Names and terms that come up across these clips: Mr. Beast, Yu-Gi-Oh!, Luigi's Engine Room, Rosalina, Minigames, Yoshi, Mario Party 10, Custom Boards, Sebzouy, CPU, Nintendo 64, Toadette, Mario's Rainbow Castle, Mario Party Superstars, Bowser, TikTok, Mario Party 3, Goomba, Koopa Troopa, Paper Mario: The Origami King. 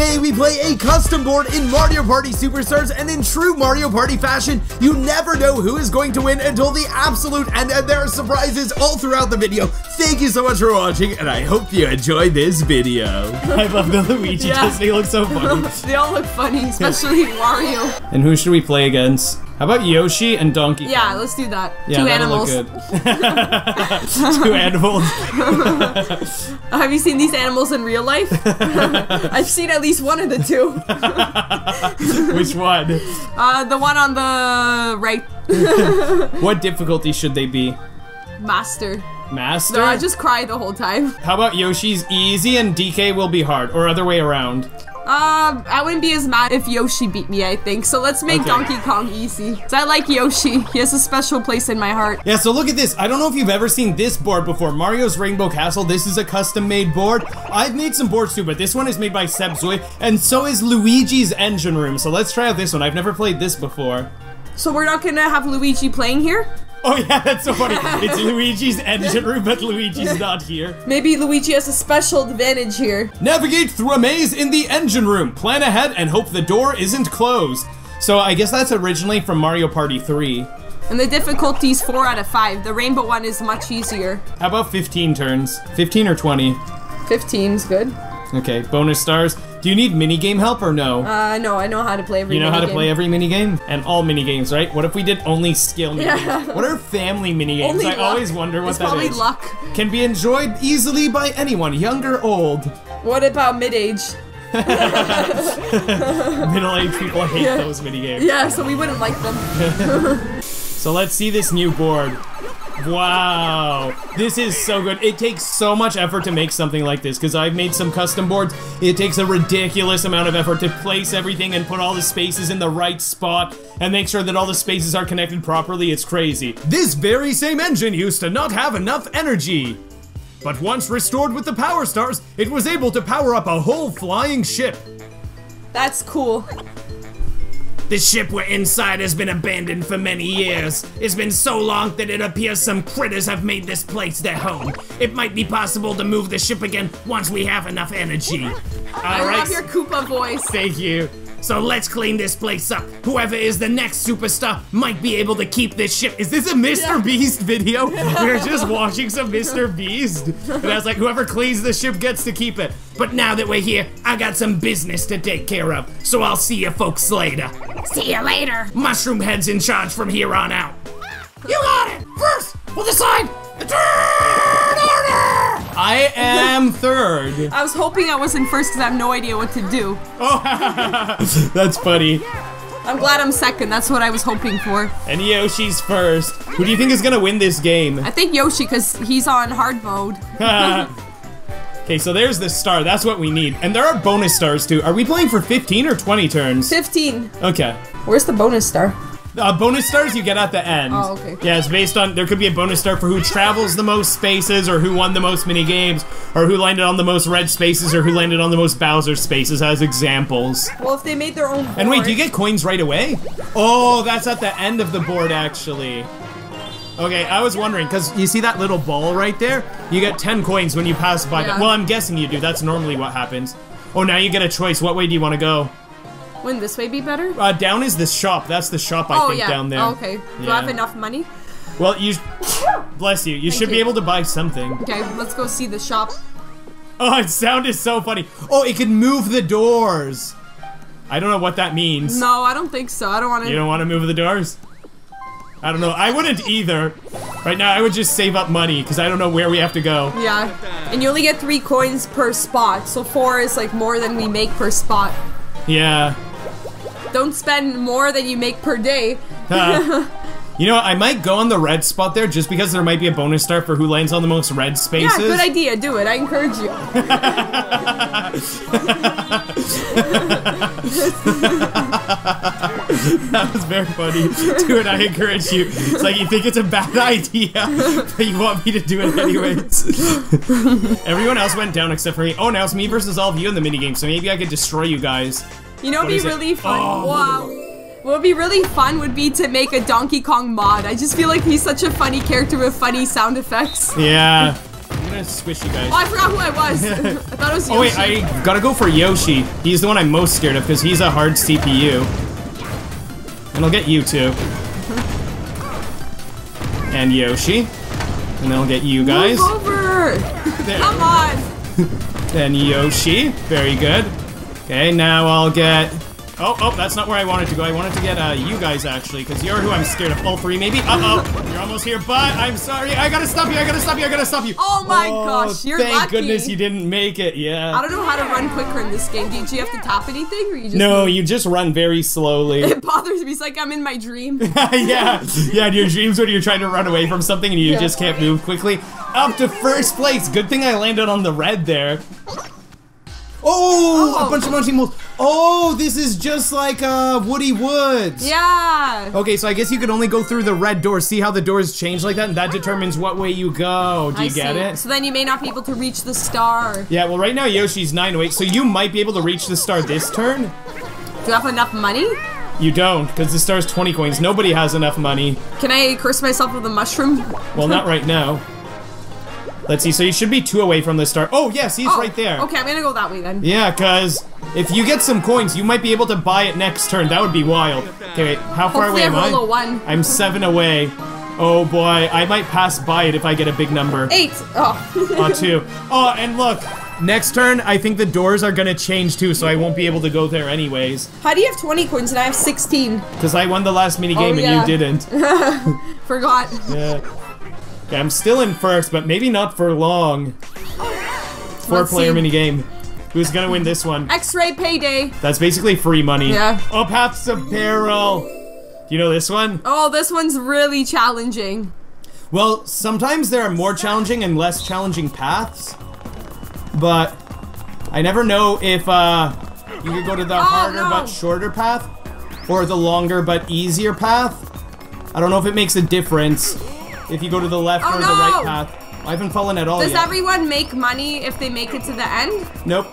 Today we play a custom board in Mario Party Superstars, and in true Mario Party fashion, you never know who is going to win until the absolute end, and there are surprises all throughout the video. Thank you so much for watching, and I hope you enjoyed this video. I love the Luigi tests, they look so funny. They all look funny, especially Mario. And who should we play against? How about Yoshi and Donkey Kong? Yeah, let's do that. Yeah, two animals. Look good. Two animals. Have you seen these animals in real life? I've seen at least one of the two. Which one? The one on the right. What difficulty should they be? Master. Master? No, I just cried the whole time. How about Yoshi's easy and DK will be hard, or other way around? I wouldn't be as mad if Yoshi beat me, I think. So let's make Donkey Kong easy. Cause I like Yoshi. He has a special place in my heart. Yeah, so look at this. I don't know if you've ever seen this board before. Mario's Rainbow Castle. This is a custom-made board. I've made some boards too, but this one is made by Sebzouy, and so is Luigi's Engine Room. So let's try out this one. I've never played this before. So we're not gonna have Luigi playing here? Oh yeah, that's so funny. It's Luigi's Engine Room, but Luigi's not here. Maybe Luigi has a special advantage here. Navigate through a maze in the engine room. Plan ahead and hope the door isn't closed. So I guess that's originally from Mario Party 3. And the difficulty is 4 out of 5. The rainbow one is much easier. How about 15 turns? 15 or 20? 15's good. Okay, bonus stars. Do you need minigame help or no? No, I know how to play every minigame. You know how to play every minigame? And all minigames, right? What if we did only skill minigames? Yeah. What are family minigames? I always wonder what that is. It's probably luck. Can be enjoyed easily by anyone, young or old. What about mid-age? Middle-aged people hate those minigames. Yeah, so we wouldn't like them. So let's see this new board. Wow, this is so good. It takes so much effort to make something like this, because I've made some custom boards. It takes a ridiculous amount of effort to place everything and put all the spaces in the right spot and make sure that all the spaces are connected properly. It's crazy. This very same engine used to not have enough energy, but once restored with the power stars, it was able to power up a whole flying ship. That's cool. The ship we're inside has been abandoned for many years. It's been so long that it appears some critters have made this place their home. It might be possible to move the ship again once we have enough energy. I love your Koopa voice. Thank you. So let's clean this place up. Whoever is the next superstar might be able to keep this ship. Is this a Mr. Beast video? We're just watching some Mr. Beast. And I was like, whoever cleans the ship gets to keep it. But now that we're here, I got some business to take care of. So I'll see you folks later. See you later. Mushroom Head's in charge from here on out. You got it. First, we'll decide the turn order. I am third. I was hoping I wasn't first because I have no idea what to do. Oh, that's funny. I'm glad I'm second. That's what I was hoping for. And Yoshi's first. Who do you think is going to win this game? I think Yoshi, because he's on hard mode. Okay, so there's the star. That's what we need. And there are bonus stars, too. Are we playing for 15 or 20 turns? 15. Okay. Where's the bonus star? Bonus stars you get at the end. Oh, okay. Yeah, it's based on, there could be a bonus star for who travels the most spaces, or who won the most minigames, or who landed on the most red spaces, or who landed on the most Bowser spaces as examples. Well, if they made their own board. And wait, do you get coins right away? Oh, that's at the end of the board, actually. Okay, I was wondering, because you see that little ball right there? You get 10 coins when you pass by. Yeah. Well, I'm guessing you do. That's normally what happens. Oh, now you get a choice. What way do you want to go? Wouldn't this way be better? Down is the shop. That's the shop, I think, down there. Oh, okay. Do I have enough money? Well, you... Bless you. You should be able to buy something. Okay, let's go see the shop. Oh, its sound is so funny. Oh, it can move the doors. I don't know what that means. No, I don't think so. I don't want to... You don't want to move the doors? I don't know. I wouldn't either. Right now, I would just save up money, because I don't know where we have to go. Yeah. And you only get 3 coins per spot, so 4 is, like, more than we make per spot. Yeah. Don't spend more than you make per day. You know what? I might go on the red spot there just because there might be a bonus star for who lands on the most red spaces. Yeah, good idea. Do it. I encourage you. That was very funny. Do it. I encourage you. It's like you think it's a bad idea, but you want me to do it anyways. Everyone else went down except for me. Oh, now it's me versus all of you in the minigame, so maybe I could destroy you guys. You know what would be really fun? Oh. Wow. What would be really fun would be to make a Donkey Kong mod. I just feel like he's such a funny character with funny sound effects. Yeah. I'm gonna to squish you guys. Oh, I forgot who I was. I thought it was Yoshi. Oh wait, I gotta go for Yoshi. He's the one I'm most scared of because he's a hard CPU. And I'll get you two. And Yoshi. And then I'll get you guys. Move over! Come on! Then Yoshi. Very good. Okay, now I'll get... Oh, that's not where I wanted to go. I wanted to get you guys, actually, because you're who I'm scared of. All three, maybe? Uh-oh. You're almost here, but I'm sorry. I gotta stop you. I gotta stop you. I gotta stop you. Oh, my gosh. You're lucky. Thank goodness you didn't make it. Yeah. I don't know how to run quicker in this game. Did you have to top anything? Or you just no, you just run very slowly. It bothers me. It's like I'm in my dream. Yeah. Yeah, in your dreams when you're trying to run away from something and you just can't move quickly. Up to first place. Good thing I landed on the red there. Oh, a bunch of munching moles. Oh, this is just like Woody Woods. Yeah. Okay, so I guess you could only go through the red door. See how the doors change like that? And that determines what way you go. Do you get it? So then you may not be able to reach the star. Yeah, well, right now Yoshi's 908, so you might be able to reach the star this turn. Do you have enough money? You don't, because the star's 20 coins. Nobody has enough money. Can I curse myself with a mushroom? Well, not right now. Let's see, so you should be 2 away from the star. Oh, yes, he's right there. Okay, I'm gonna go that way then. Yeah, because if you get some coins, you might be able to buy it next turn. That would be wild. Okay, wait, how far away am I? Hopefully I roll a 1. I'm 7 away. Oh boy, I might pass by it if I get a big number. 8. Oh. 2. Oh, and look, next turn, I think the doors are gonna change too, so I won't be able to go there anyways. How do you have 20 coins and I have 16? Because I won the last minigame and you didn't. Forgot. Yeah. Yeah, I'm still in first, but maybe not for long. Four-player minigame. Who's gonna win this one? X-Ray Payday. That's basically free money. Yeah. Oh, Paths of Peril. Do you know this one? Oh, this one's really challenging. Well, sometimes there are more challenging and less challenging paths. But I never know if you could go to the harder but shorter path or the longer but easier path. I don't know if it makes a difference. If you go to the left or the right path. I haven't fallen at all yet. Does everyone make money if they make it to the end? Nope.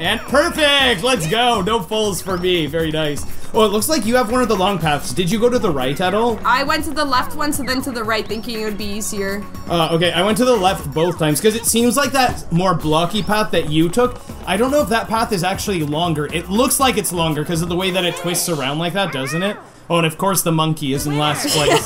And perfect! Let's go! No falls for me. Very nice. Oh, it looks like you have one of the long paths. Did you go to the right at all? I went to the left once and then to the right thinking it would be easier. Okay, I went to the left both times because it seems like that more blocky path that you took, I don't know if that path is actually longer. It looks like it's longer because of the way that it twists around like that, doesn't it? Oh, and of course the monkey is in last place.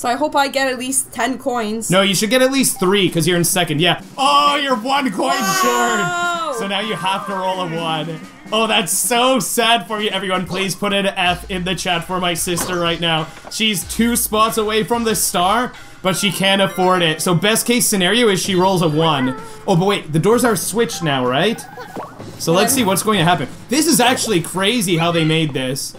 So I hope I get at least 10 coins. No, you should get at least 3 because you're in second, yeah. Oh, you're 1 coin short! So now you have to roll a 1. Oh, that's so sad for you, everyone. Please put an F in the chat for my sister right now. She's 2 spots away from the star, but she can't afford it. So best case scenario is she rolls a 1. Oh, but wait, the doors are switched now, right? So let's see what's going to happen. This is actually crazy how they made this.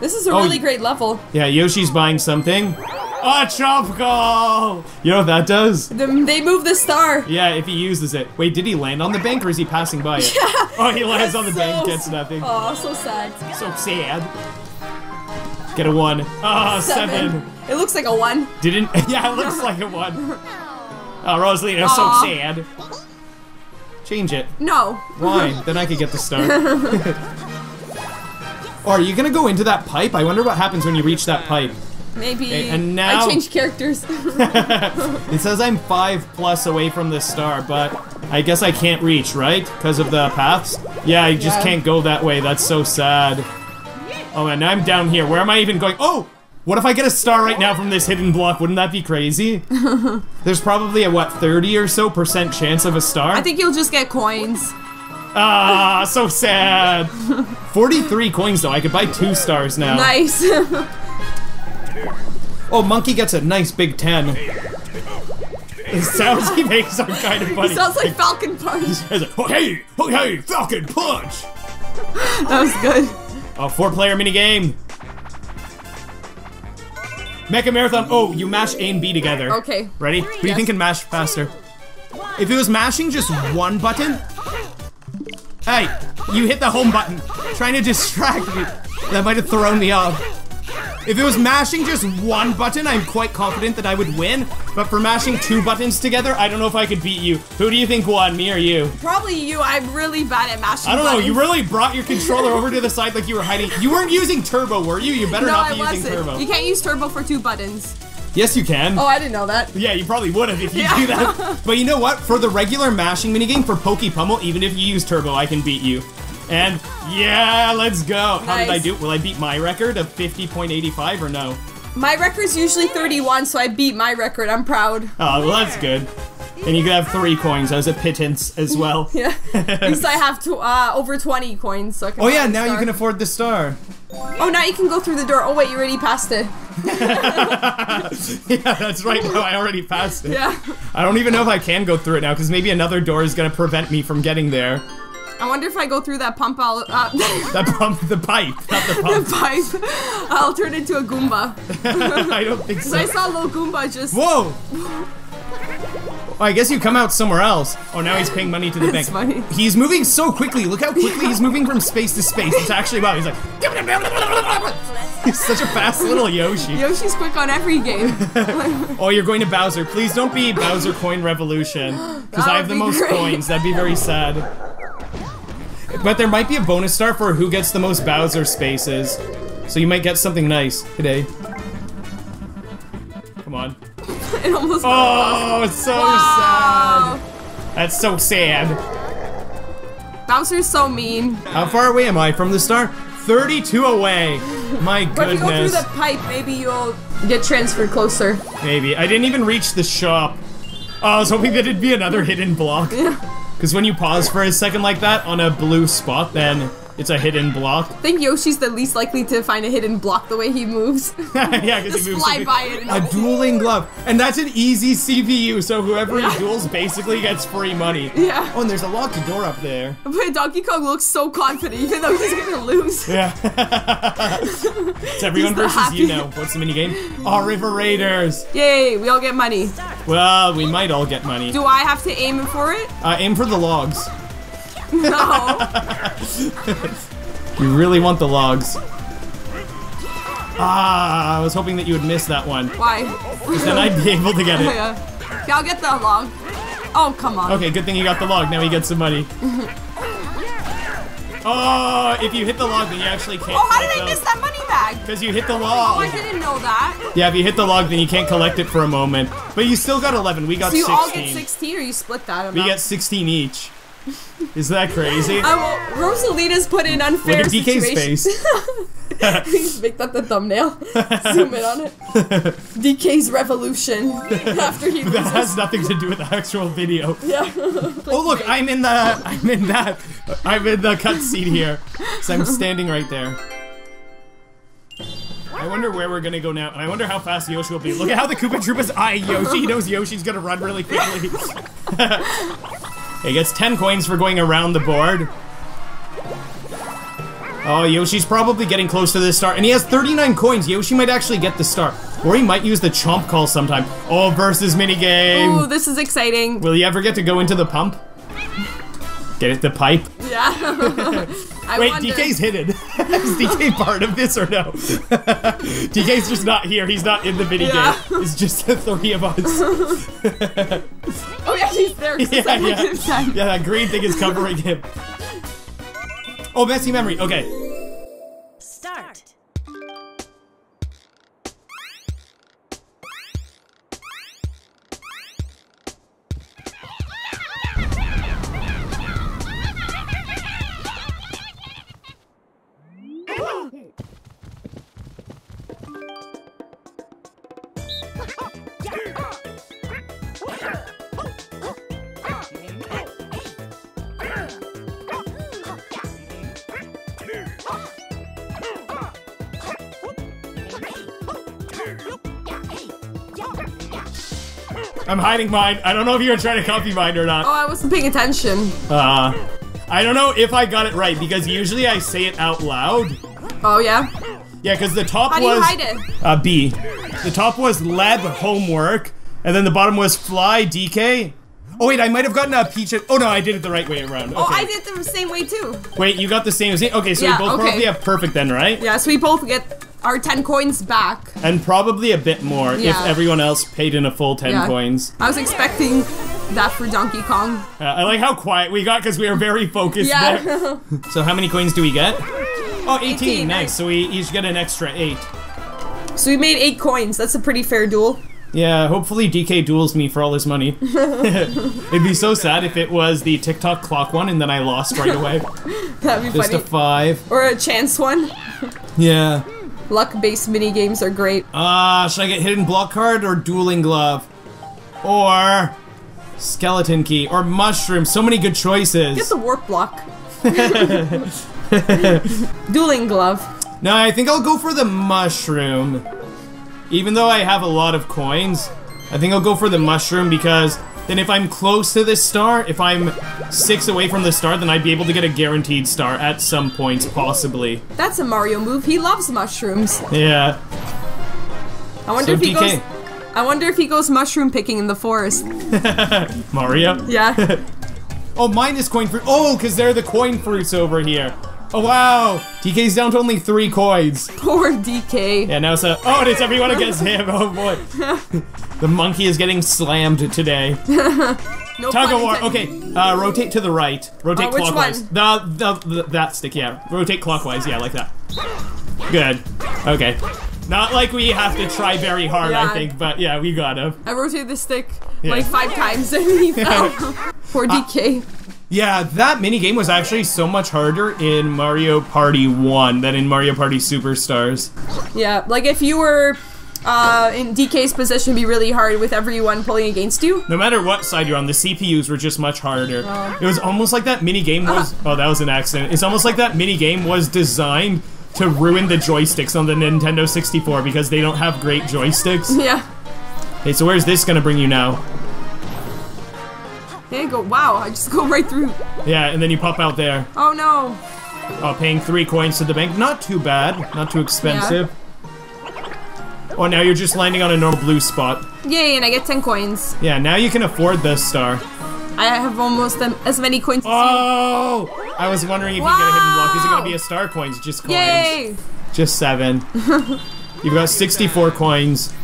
This is a really great level. Yeah, Yoshi's buying something. Oh, tropical! You know what that does? They move the star. Yeah, if he uses it. Wait, did he land on the bank or is he passing by it? Yeah, oh, he lands on the bank, gets nothing. Oh, so sad. So sad. Get a 1. Oh, 7. It looks like a 1. Didn't? Yeah, it looks like a 1. Oh, Rosalina, so sad. Change it. No. Why? Then I could get the star. Oh, are you gonna go into that pipe? I wonder what happens when you reach that pipe. Maybe. Okay, and now I changed characters. It says I'm 5+ away from the star, but I guess I can't reach, right? Because of the paths? Yeah, I just can't go that way. That's so sad. Oh, and now I'm down here. Where am I even going? Oh! What if I get a star right now from this hidden block? Wouldn't that be crazy? There's probably a, what, 30 or so % chance of a star? I think you'll just get coins. Ah, so sad. 43 coins though, I could buy 2 stars now. Nice. Oh, Monkey gets a nice big 10. The sounds he makes are kind of funny. He sounds like Falcon Punch. He's like, oh, hey, oh, hey, Falcon Punch. That was good. A 4-player minigame. Mecha Marathon, oh, you mash A and B together. Okay. Ready? What do you think can mash faster? If it was mashing just one button, hey, you hit the home button, trying to distract me. That might have thrown me off. If it was mashing just one button, I'm quite confident that I would win. But for mashing 2 buttons together, I don't know if I could beat you. Who do you think won, me or you? Probably you. I'm really bad at mashing buttons. I don't know, you really brought your controller over to the side like you were hiding. You weren't using turbo, were you? You better not be using turbo. You can't use turbo for 2 buttons. Yes, you can. Oh, I didn't know that. Yeah, you probably would have if you do that. But you know what? For the regular mashing minigame for Poke Pummel, even if you use Turbo, I can beat you. And yeah, let's go. Nice. How did I do? Will I beat my record of 50.85 or no? My record's usually 31, so I beat my record. I'm proud. Oh, well, that's good. And you could have 3 coins. I was a pittance as well. Yeah. At least I have over 20 coins. So I can now you can afford the star. Oh, now you can go through the door. Oh, wait, you already passed it. Yeah, that's right. No, I already passed it. Yeah. I don't even know if I can go through it now, because maybe another door is going to prevent me from getting there. I wonder if I go through that pump, I'll... that pump? The pipe, not the pump. The pipe. I'll turn into a Goomba. I don't think so. Because I saw Lil Goomba just... Whoa! Oh, I guess you come out somewhere else. Oh, now he's paying money to the bank. Funny. He's moving so quickly. Look how quickly he's moving from space to space. It's actually wow. He's like, he's such a fast little Yoshi. Yoshi's quick on every game. Oh, you're going to Bowser. Please don't be Bowser Coin Revolution, because I have the most coins. That'd be very sad. But there might be a bonus star for who gets the most Bowser spaces, so you might get something nice today. Come on. It almost sad. That's so sad. Bowser's so mean. How far away am I from the star? 32 away. My goodness. But if you go through the pipe, maybe you'll get transferred closer. Maybe. I didn't even reach the shop. Oh, I was hoping that it'd be another hidden block. Because when you pause for a second like that on a blue spot, then it's a hidden block. I think Yoshi's the least likely to find a hidden block the way he moves. Yeah, because he moves. Fly by it. A dueling glove. And that's an easy CPU, so whoever he duels basically gets free money. Yeah. Oh, and there's a locked door up there. But Donkey Kong looks so confident, even though he's gonna lose. Yeah. It's everyone versus you now. What's the minigame? Oh, River Raiders. Yay, we all get money. Well, we might all get money. Do I have to aim for it? Aim for the logs. No. You really want the logs. Ah, I was hoping that you would miss that one. Why? Because then I'd be able to get it. Yeah, I'll get the log. Oh, come on. Okay, good thing you got the log. Now he gets some money. Oh, if you hit the log, then you actually can't. Oh, how did I miss that money bag? Because you hit the log. Oh, I didn't know that. Yeah, if you hit the log, then you can't collect it for a moment. But you still got 11. We got 16. So you all get 16 or you split that amount? We get 16 each. Is that crazy? Rosalina's put in unfair Look at DK's face. Please make that the thumbnail. Zoom in on it. DK's revolution after he loses. That has nothing to do with the actual video. Yeah. Oh look, I'm in the cutscene here. So I'm standing right there. I wonder where we're gonna go now, and I wonder how fast Yoshi will be. Look at how the Koopa Troopas eye Yoshi. He knows Yoshi's gonna run really quickly. He gets 10 coins for going around the board. Oh, Yoshi's probably getting close to this star. And he has 39 coins. Yoshi might actually get the star. Or he might use the chomp call sometime. Oh, versus minigame. Ooh, this is exciting. Will you ever get to go into the pump? Get it, the pipe? Yeah. Wait, DK's hidden. Is DK part of this or no? DK's just not here. He's not in the video game. It's just the 3 of us. Oh yeah, he's there. Yeah, that green thing is covering him. Oh, messy memory. Okay. Start. I'm hiding mine. I don't know if you were trying to copy mine or not. Oh, I wasn't paying attention. I don't know if I got it right, because usually I say it out loud. Oh, yeah? Yeah, because the top was... How do you hide it? B. The top was lab homework, and then the bottom was fly DK. Oh, wait, I might have gotten a peach... Oh, no, I did it the right way around. Okay. Oh, I did it the same way, too. Wait, you got the same... Okay, so we both probably have perfect then, right? Yeah, so we both get... Our 10 coins back. And probably a bit more if everyone else paid in a full 10 coins. I was expecting that for Donkey Kong. I like how quiet we got because we were very focused there. So how many coins do we get? Oh, 18. Nice. So we each get an extra 8. So we made 8 coins. That's a pretty fair duel. Yeah, hopefully DK duels me for all his money. It'd be so sad if it was the TikTok clock one and then I lost right away. That'd be just funny. Just a 5. Or a chance one. Yeah. Luck-based mini-games are great. Should I get hidden block card or dueling glove? Or skeleton key or mushroom. So many good choices. Get the warp block. Dueling glove. No, I think I'll go for the mushroom. Even though I have a lot of coins, I think I'll go for the mushroom because then if I'm close to this star, if I'm 6 away from the star, then I'd be able to get a guaranteed star at some point, possibly. That's a Mario move. He loves mushrooms. Yeah. I wonder if he goes... I wonder if he goes mushroom picking in the forest. Mario? Yeah. Oh, mine is coin fruit. Oh, because they're the coin fruits over here. Oh, wow. DK's down to only 3 coins. Poor DK. Yeah, now it's a... Oh, and it's everyone against him. Oh, boy. The monkey is getting slammed today. No tug of war. Okay, rotate to the right. Rotate clockwise. Which one? That stick, yeah. Rotate clockwise, yeah, like that. Good. Okay. Not like we have to try very hard, yeah. I think, but yeah, we got him. I rotated the stick like 5 times and he fell. Poor DK. Yeah, that minigame was actually so much harder in Mario Party 1 than in Mario Party Superstars. Yeah, like if you were in DK's position, it'd be really hard with everyone pulling against you. No matter what side you're on, the CPUs were just much harder. It was almost like that minigame was... Oh, that was an accident. It's almost like that minigame was designed to ruin the joysticks on the Nintendo 64 because they don't have great joysticks. Yeah. Hey, so where's this gonna bring you now? Hey, go, wow, I just go right through. Yeah, and then you pop out there. Oh no. Oh, paying 3 coins to the bank. Not too bad, not too expensive. Yeah. Oh, now you're just landing on a normal blue spot. Yay, and I get 10 coins. Yeah, now you can afford the star. I have almost as many coins as you. Oh! I was wondering if you get a hidden block. Is it going to be a star coins? Just coins. Yay! Just 7. You've got 64 coins.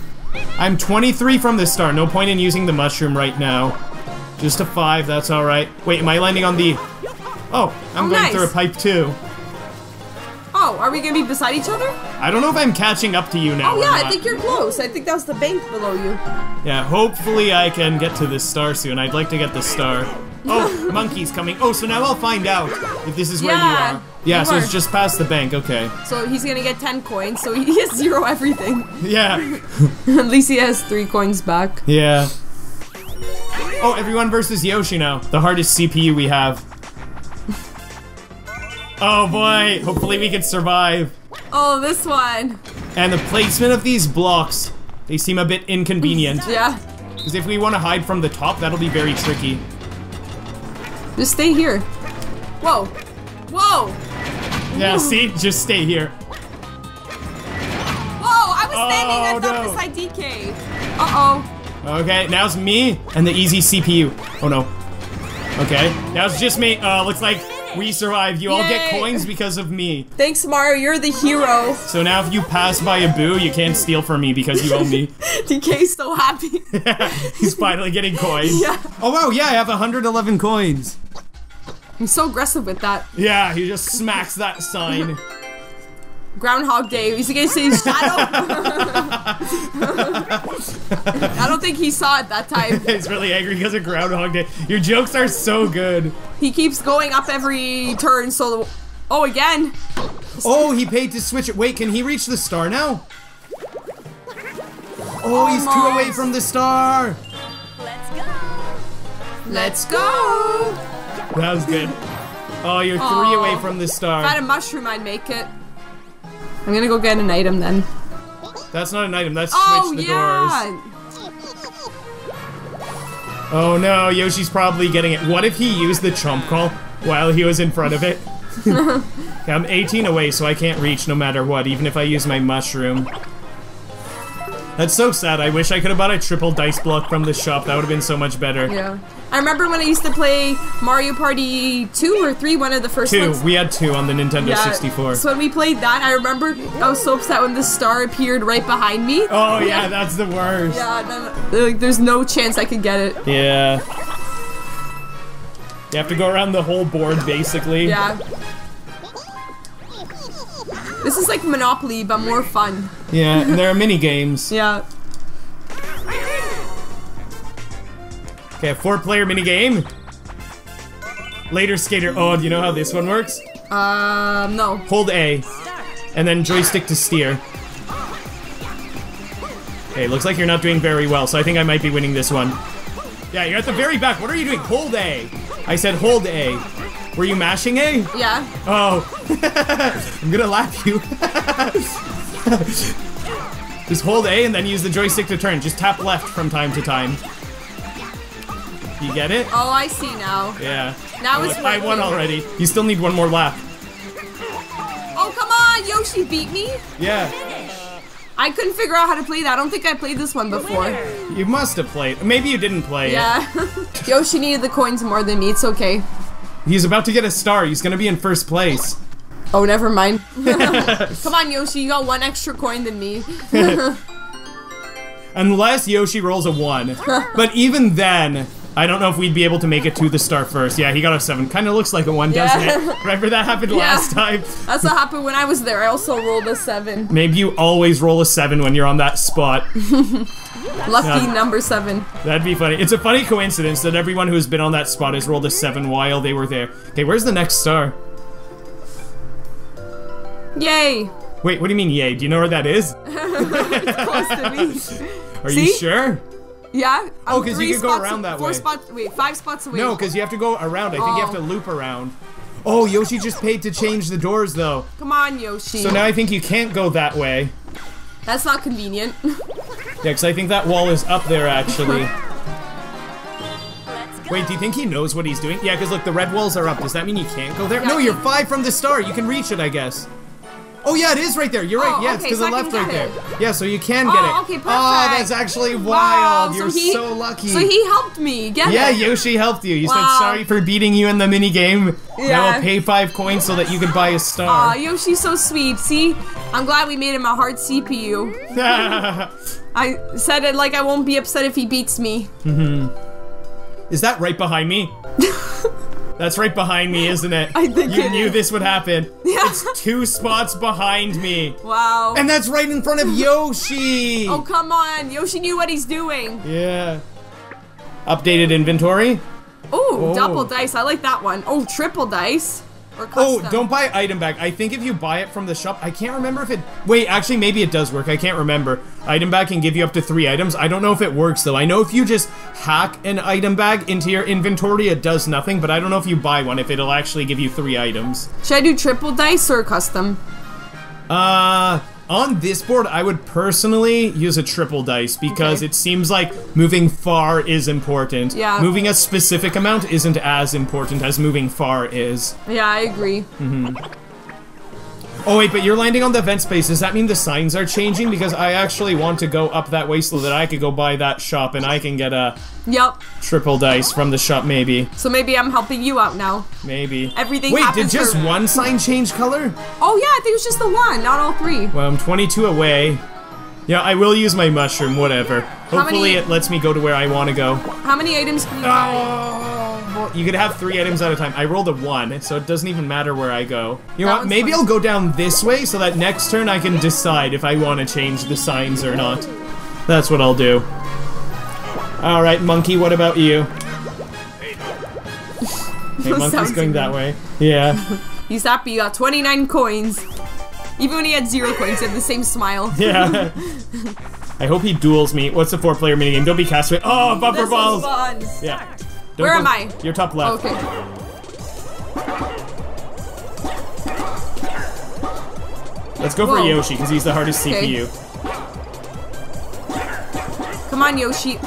I'm 23 from this star. No point in using the mushroom right now. Just a 5. That's all right. Wait, am I landing on the... Oh, I'm going through a pipe too. Oh, are we going to be beside each other? I don't know if I'm catching up to you now. Oh, yeah, I think you're close. I think that was the bank below you. Yeah, hopefully I can get to this star soon. I'd like to get the star. Oh, monkey's coming. Oh, so now I'll find out if this is where you are. Yeah, so it's just past the bank. Okay. So he's going to get 10 coins, so he has 0 everything. Yeah. At least he has 3 coins back. Yeah. Oh, everyone versus Yoshi now. The hardest CPU we have. Oh boy, hopefully we can survive. Oh, this one. And the placement of these blocks, they seem a bit inconvenient. Yeah. Because if we want to hide from the top, that'll be very tricky. Just stay here. Whoa. Whoa. Yeah, see? Just stay here. Whoa, I was standing beside DK. Uh-oh. Okay, now it's me and the easy CPU. Oh no. Okay, now it's just me. Looks like... We survived. You all get coins because of me. Thanks, Mario. You're the hero. So now if you pass by a boo, you can't steal from me because you owe me. DK's so happy. He's finally getting coins. Yeah. Oh, wow. Yeah, I have 111 coins. I'm so aggressive with that. Yeah, he just smacks that sign. Groundhog Day. He's going to say shadow. I don't think he saw it that time. He's really angry because of Groundhog Day. Your jokes are so good. He keeps going up every turn, so... Oh, again. Oh, he paid to switch it. Wait, can he reach the star now? Oh, he's 2 away from the star. Let's go. Let's go. That was good. Oh, you're 3 away from the star. If I had a mushroom, I'd make it. I'm gonna go get an item then. That's not an item, that's switch the doors. Oh no, Yoshi's probably getting it. What if he used the trump call while he was in front of it? Okay, I'm 18 away, so I can't reach no matter what, even if I use my mushroom. That's so sad. I wish I could have bought a triple dice block from the shop. That would have been so much better. Yeah. I remember when I used to play Mario Party 2 or 3, one of the first ones. We had 2 on the Nintendo 64. So when we played that, I remember I was so upset when the star appeared right behind me. Oh yeah, that's the worst. Yeah, there's no chance I could get it. Yeah. You have to go around the whole board, basically. Yeah. This is like Monopoly, but more fun. Yeah, and there are mini games. Yeah. Okay, a 4-player mini game. Later skater. Oh, do you know how this one works? No. Hold A, and then joystick to steer. Okay, looks like you're not doing very well, so I think I might be winning this one. Yeah, you're at the very back. What are you doing? Hold A. I said hold A. Were you mashing A? Yeah. Oh. I'm gonna laugh you. Just hold A and then use the joystick to turn. Just tap left from time to time. You get it? Oh, I see now. Yeah. Now it's I won already. You still need one more lap. Oh, come on! Yoshi beat me? Yeah. I couldn't figure out how to play that. I don't think I played this one before. You must have played. Maybe you didn't play it. Yeah. Yoshi needed the coins more than me. It's okay. He's about to get a star. He's going to be in first place. Oh, never mind. Come on, Yoshi. You got one extra coin than me. Unless Yoshi rolls a 1. But even then, I don't know if we'd be able to make it to the star first. Yeah, he got a 7. Kind of looks like a 1, doesn't it? Remember that happened last time? That's what happened when I was there. I also rolled a 7. Maybe you always roll a 7 when you're on that spot. Lucky number 7. That'd be funny. It's a funny coincidence that everyone who's been on that spot has rolled a 7 while they were there. Okay, where's the next star? Yay! Wait, what do you mean yay? Do you know where that is? It's close to me. Are you sure? Yeah. Oh, because you can go around that way. 5 spots away. No, because you have to go around. I think you have to loop around. Oh, Yoshi just paid to change the doors, though. Come on, Yoshi. So now I think you can't go that way. That's not convenient. Yeah, because I think that wall is up there, actually. Wait, do you think he knows what he's doing? Yeah, because look, the red walls are up. Does that mean you can't go there? Yeah, no, you're 5 from the star. You can reach it, I guess. Oh, yeah, it is right there. You're right. Yeah, it's to the left right there. Yeah, so you can get it. Okay, perfect. Oh, that's actually wild. Wow, you're so lucky. So he helped me get it. Yeah, Yoshi helped you. You said sorry for beating you in the minigame. Yeah. Now I'll pay 5 coins so that you can buy a star. Aw, Yoshi's so sweet. See? I'm glad we made him a hard CPU. I said it like I won't be upset if he beats me. Mm-hmm. Is that right behind me? That's right behind me, isn't it? I think you knew this would happen. Yeah. It's 2 spots behind me. Wow. And that's right in front of Yoshi. Oh, come on. Yoshi knew what he's doing. Yeah. Updated inventory. Ooh, oh, double dice. I like that one. Oh, triple dice. Or custom. Oh, don't buy item bag. I think if you buy it from the shop, I can't remember if it... Wait, actually, maybe it does work. I can't remember. Item bag can give you up to 3 items. I don't know if it works, though. I know if you just hack an item bag into your inventory, it does nothing, but I don't know if you buy one, if it'll actually give you 3 items. Should I do triple dice or custom? On this board, I would personally use a triple dice because it seems like moving far is important. Yeah. Moving a specific amount isn't as important as moving far is. Yeah, I agree. Mm-hmm. Oh, wait, but you're landing on the event space. Does that mean the signs are changing? Because I actually want to go up that way so that I could go by that shop and I can get a triple dice from the shop, maybe. So maybe I'm helping you out now. Maybe. Everything happens. Wait, did just one sign change color? Oh yeah, I think it was just the one, not all 3. Well, I'm 22 away. Yeah, I will use my mushroom, whatever. Hopefully it lets me go to where I want to go. How many items can you buy? You could have 3 items at a time. I rolled a 1, so it doesn't even matter where I go. You know what, maybe I'll go down this way so that next turn I can decide if I want to change the signs or not. That's what I'll do. Alright, Monkey, what about you? Hey, Monkey's going that way. Yeah. He's happy, he got 29 coins. Even when he had 0 coins, he had the same smile. Yeah. I hope he duels me. What's the 4-player minigame? Don't be castaway. Oh, bumper balls! Yeah. Where am I? You're top left. Okay. Let's go for Yoshi, because he's the hardest CPU. Come on, Yoshi.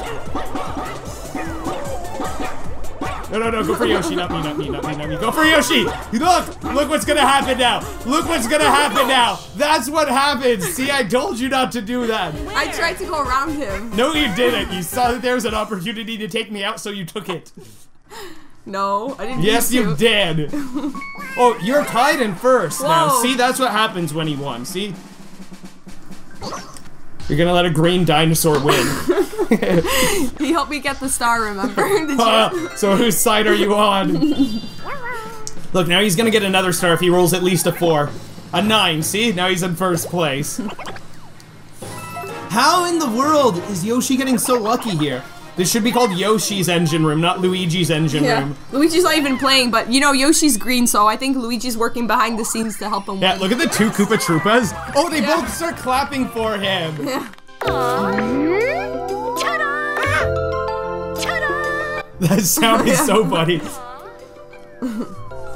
No, go for Yoshi, not me. Go for Yoshi! Look what's gonna happen now! Look what's gonna happen now! That's what happened! See, I told you not to do that! I tried to go around him. No, you didn't. You saw that there was an opportunity to take me out, so you took it. No, I didn't. Yes, you did. Oh, you're tied in first now. See, that's what happens when he won, see? You're gonna let a green dinosaur win. He helped me get the star, remember? So whose side are you on? Look, now he's gonna get another star if he rolls at least a 4. A 9, see? Now he's in first place. How in the world is Yoshi getting so lucky here? This should be called Yoshi's Engine Room, not Luigi's Engine Room. Luigi's not even playing, but you know, Yoshi's green, so I think Luigi's working behind the scenes to help him win. Look at the two Koopa Troopas. Oh, they both start clapping for him. Ta-da! Ta-da! That sound is so funny.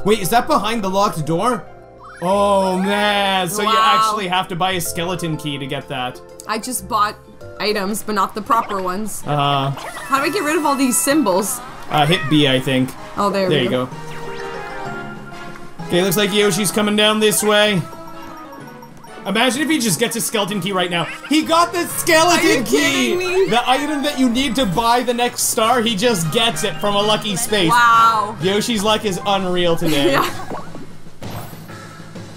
Wait, is that behind the locked door? Oh, man. So you actually have to buy a skeleton key to get that. I just bought items, but not the proper ones. How do I get rid of all these symbols? Hit B, I think. Oh, there we go. There you go. Okay, looks like Yoshi's coming down this way. Imagine if he just gets a skeleton key right now. He got the skeleton key! Me? The item that you need to buy the next star, he just gets it from a lucky space. Wow. Yoshi's luck is unreal today.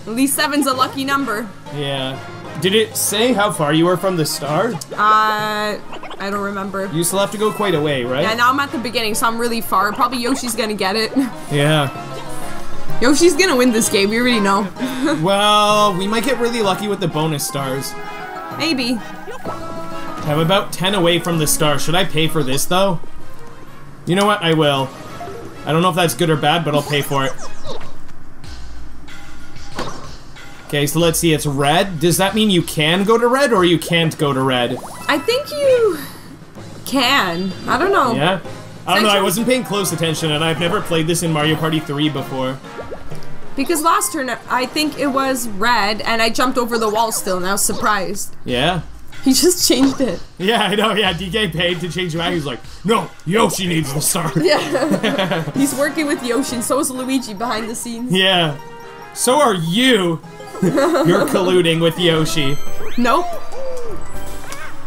At least 7's a lucky number. Yeah. Did it say how far you were from the star? I don't remember. You still have to go quite a way, right? Yeah, now I'm at the beginning, so I'm really far. Probably Yoshi's gonna get it. Yeah. Yoshi's gonna win this game, we already know. Well, we might get really lucky with the bonus stars. Maybe. I'm about 10 away from the star. Should I pay for this, though? You know what? I will. I don't know if that's good or bad, but I'll pay for it. Okay, so let's see, it's red. Does that mean you can go to red or you can't go to red? I think you can. I don't know. Yeah? I don't know, I wasn't paying close attention and I've never played this in Mario Party 3 before. Because last turn, I think it was red and I jumped over the wall still and I was surprised. Yeah? He just changed it. Yeah, I know, yeah, DK paid to change it back. He's like, no, Yoshi needs the star. Yeah. He's working with Yoshi and so is Luigi behind the scenes. Yeah. So are you. You're colluding with Yoshi. Nope.